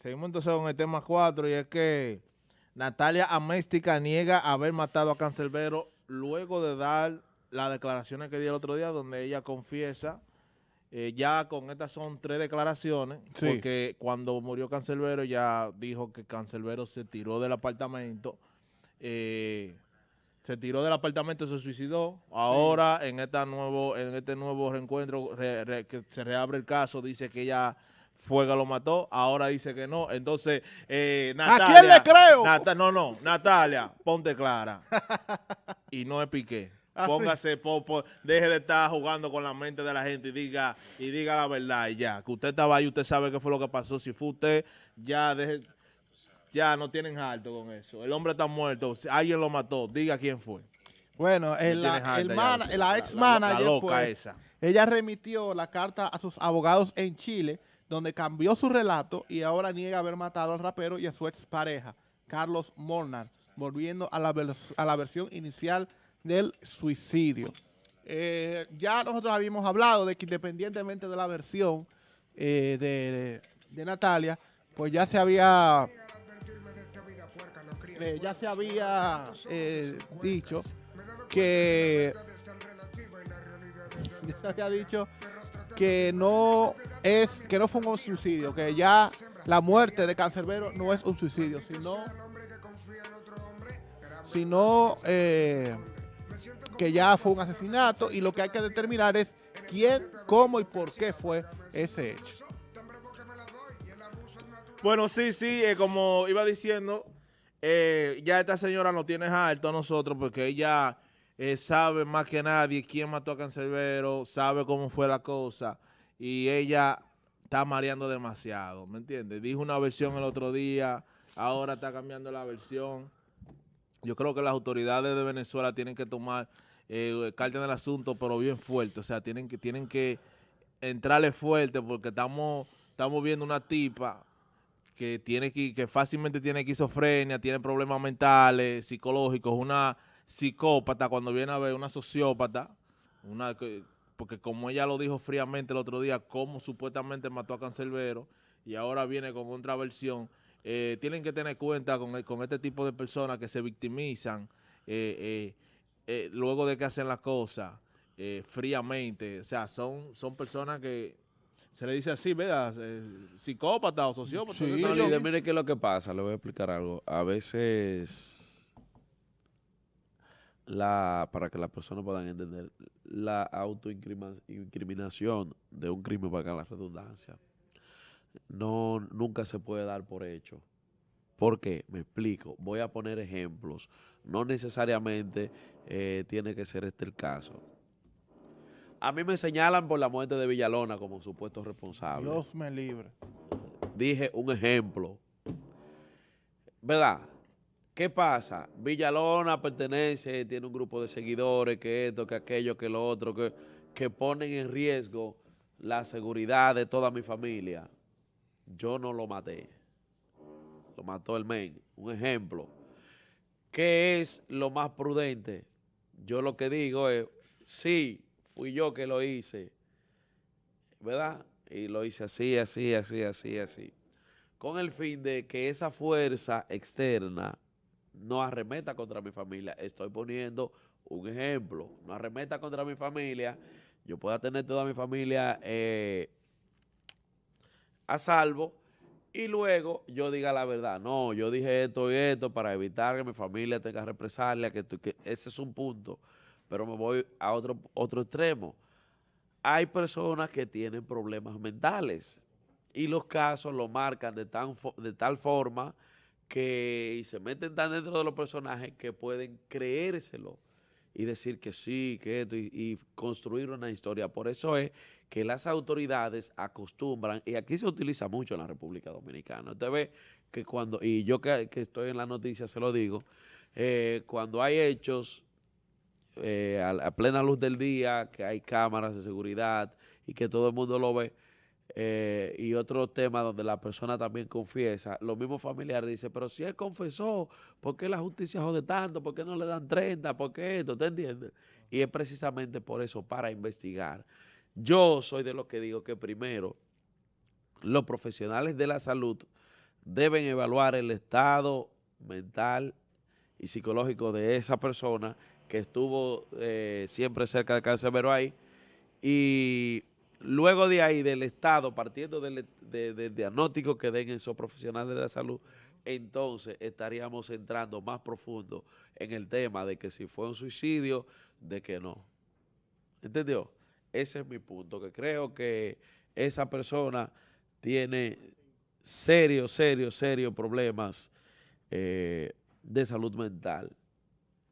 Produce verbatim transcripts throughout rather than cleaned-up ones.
Seguimos entonces con el tema cuatro, y es que Natalia Améstica niega haber matado a Canserbero luego de dar las declaraciones que dio el otro día, donde ella confiesa. Eh, ya con estas son tres declaraciones, sí, porque cuando murió Canserbero ya dijo que Canserbero se tiró del apartamento, eh, se tiró del apartamento, se suicidó. Ahora sí, en, esta nuevo, en este nuevo reencuentro re, re, que se reabre el caso, dice que ella fue que lo mató, ahora dice que no. Entonces, eh, Natalia... ¿A quién le creo? Nata, no, no, Natalia, ponte clara. Y no es Piqué. Ah, póngase, sí, po, po, deje de estar jugando con la mente de la gente y diga y diga la verdad y ya. Que usted estaba ahí, usted sabe qué fue lo que pasó. Si fue usted, ya deje, ya no tienen harto con eso. El hombre está muerto, si alguien lo mató, diga quién fue. Bueno, el, la, el man, ya, la ex manager, la, la loca pues, esa. Ella remitió la carta a sus abogados en Chile, donde cambió su relato y ahora niega haber matado al rapero y a su expareja, Carlos Mornar, volviendo a la, vers a la versión inicial del suicidio. Eh, ya nosotros habíamos hablado de que independientemente de la versión eh, de, de Natalia, pues ya se había eh, ya se había eh, dicho que ya se había dicho que no es que no fue un suicidio, que ya la muerte de Canserbero no es un suicidio, sino sino eh, que ya fue un asesinato y lo que hay que determinar es quién, cómo y por qué fue ese hecho. Bueno, sí, sí, eh, como iba diciendo, eh, ya esta señora nos tiene harto a nosotros porque ella eh, sabe más que nadie quién mató a Canserbero, sabe cómo fue la cosa y ella está mareando demasiado, ¿me entiendes? Dijo una versión el otro día, ahora está cambiando la versión. Yo creo que las autoridades de Venezuela tienen que tomar eh, carta en el asunto, pero bien fuerte. O sea, tienen que, tienen que entrarle fuerte porque estamos, estamos viendo una tipa que tiene que, que fácilmente tiene esquizofrenia, tiene problemas mentales, psicológicos, una psicópata cuando viene a ver, una sociópata, una porque como ella lo dijo fríamente el otro día, cómo supuestamente mató a Canserbero y ahora viene con otra versión. Eh, tienen que tener cuenta con, con este tipo de personas que se victimizan eh, eh, eh, luego de que hacen las cosas eh, fríamente. O sea, son, son personas que se le dice así, ¿verdad? Eh, psicópatas o sociópatas. Sí, sí, sí. Mire qué es lo que pasa, le voy a explicar algo. A veces, la para que las personas puedan entender, la autoincriminación de un crimen, para que la redundancia, no, nunca se puede dar por hecho. ¿Por qué? Me explico. Voy a poner ejemplos. No necesariamente eh, tiene que ser este el caso. A mí me señalan por la muerte de Villalona como supuesto responsable. Dios me libre. Dije un ejemplo. ¿Verdad? ¿Qué pasa? Villalona pertenece, tiene un grupo de seguidores, que esto, que aquello, que lo otro, que, que ponen en riesgo la seguridad de toda mi familia. Yo no lo maté, lo mató el men. Un ejemplo. ¿Qué es lo más prudente? Yo lo que digo es, sí, fui yo que lo hice, ¿verdad? Y lo hice así, así, así, así, así, con el fin de que esa fuerza externa no arremeta contra mi familia. Estoy poniendo un ejemplo, no arremeta contra mi familia, yo pueda tener toda mi familia eh, a salvo, y luego yo diga la verdad. No, yo dije esto y esto para evitar que mi familia tenga represalias, que, que ese es un punto, pero me voy a otro, otro extremo. Hay personas que tienen problemas mentales y los casos lo marcan de, tan, de tal forma que y se meten tan dentro de los personajes que pueden creérselo y decir que sí, que esto, y, y construir una historia. Por eso es que las autoridades acostumbran, y aquí se utiliza mucho en la República Dominicana. Usted ve que cuando, y yo que, que estoy en la noticia se lo digo, eh, cuando hay hechos eh, a, a plena luz del día, que hay cámaras de seguridad y que todo el mundo lo ve, eh, y otro tema donde la persona también confiesa, los mismos familiares dicen, pero si él confesó, ¿por qué la justicia jode tanto? ¿Por qué no le dan treinta? ¿Por qué esto? ¿Te entiendes? Y es precisamente por eso, para investigar. Yo soy de los que digo que primero los profesionales de la salud deben evaluar el estado mental y psicológico de esa persona que estuvo eh, siempre cerca de Canserbero ahí, y luego de ahí, del estado, partiendo del, de, del diagnóstico que den esos profesionales de la salud, entonces estaríamos entrando más profundo en el tema de que si fue un suicidio, de que no. ¿Entendió? Ese es mi punto, que creo que esa persona tiene serios, serios, serios problemas eh, de salud mental,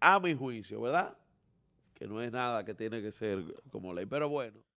a mi juicio, ¿verdad? Que no es nada que tiene que ser como ley, pero bueno.